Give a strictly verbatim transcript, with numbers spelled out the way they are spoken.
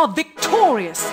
are victorious.